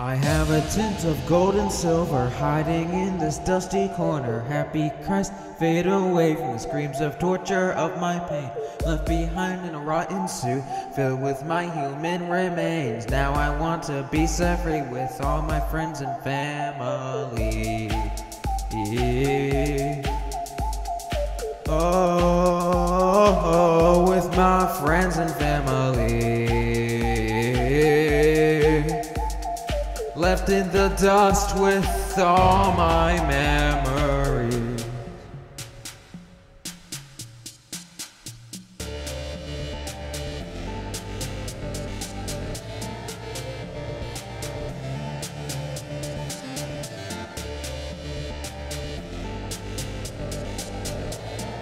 I have a tint of gold and silver hiding in this dusty corner. Happy Christ, fade away from the screams of torture of my pain. Left behind in a rotten suit, filled with my human remains. Now I want to be set free with all my friends and family. Oh, with my friends and family. Left in the dust with all my memories.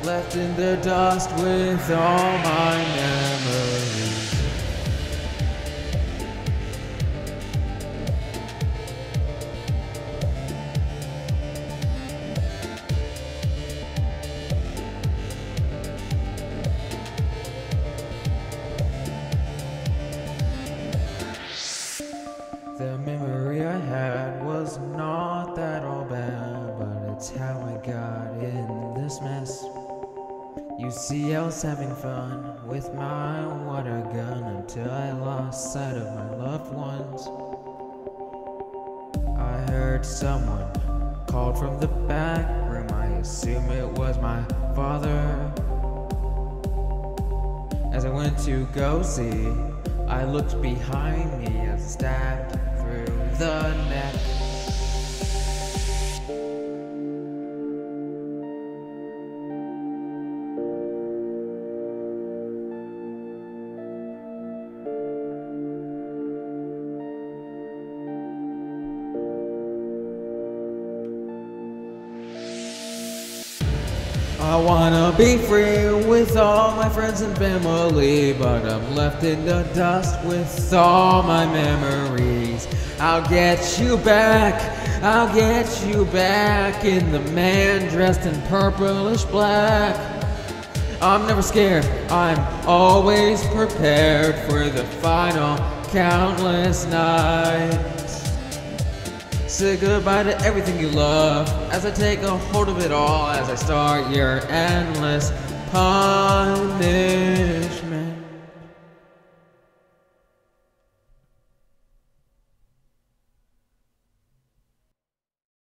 Left in the dust with all my memories. The memory I had was not that all bad, but it's how I got in this mess. You see, I was having fun with my water gun until I lost sight of my loved ones. I heard someone called from the back room. I assume it was my father. As I went to go see, I looked behind me and stabbed through the neck. I wanna be free with all my friends and family, but I'm left in the dust with all my memories. I'll get you back, I'll get you back, in the man dressed in purplish black. I'm never scared, I'm always prepared for the final countless nights. Say goodbye to everything you love as I take a hold of it all, as I start your endless punishment.